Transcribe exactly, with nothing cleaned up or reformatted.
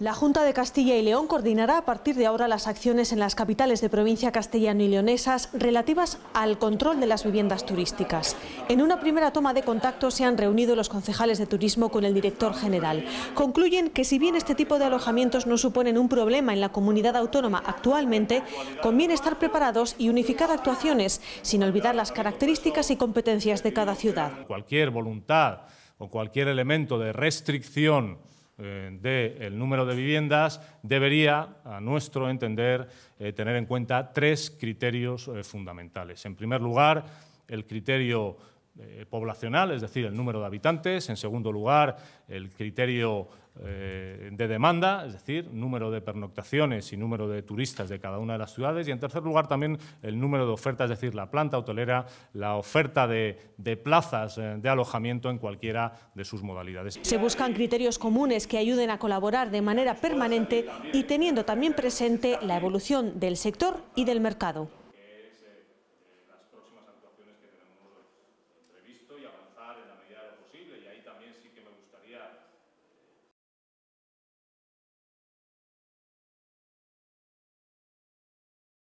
La Junta de Castilla y León coordinará a partir de ahora las acciones en las capitales de provincia castellano y leonesas relativas al control de las viviendas turísticas. En una primera toma de contacto se han reunido los concejales de turismo con el director general. Concluyen que si bien este tipo de alojamientos no suponen un problema en la comunidad autónoma actualmente, conviene estar preparados y unificar actuaciones, sin olvidar las características y competencias de cada ciudad. Cualquier voluntad o cualquier elemento de restricción del número de viviendas debería, a nuestro entender, eh, tener en cuenta tres criterios eh, fundamentales. En primer lugar, el criterio eh, poblacional, es decir, el número de habitantes. En segundo lugar, el criterio eh, de demanda, es decir, número de pernoctaciones y número de turistas de cada una de las ciudades. Y en tercer lugar, también el número de ofertas, es decir, la planta hotelera, la oferta de, de plazas de alojamiento en cualquiera de sus modalidades. Se buscan criterios comunes que ayuden a colaborar de manera permanente y teniendo también presente la evolución del sector y del mercado. Y avanzar en la medida de lo posible, y ahí también sí que me gustaría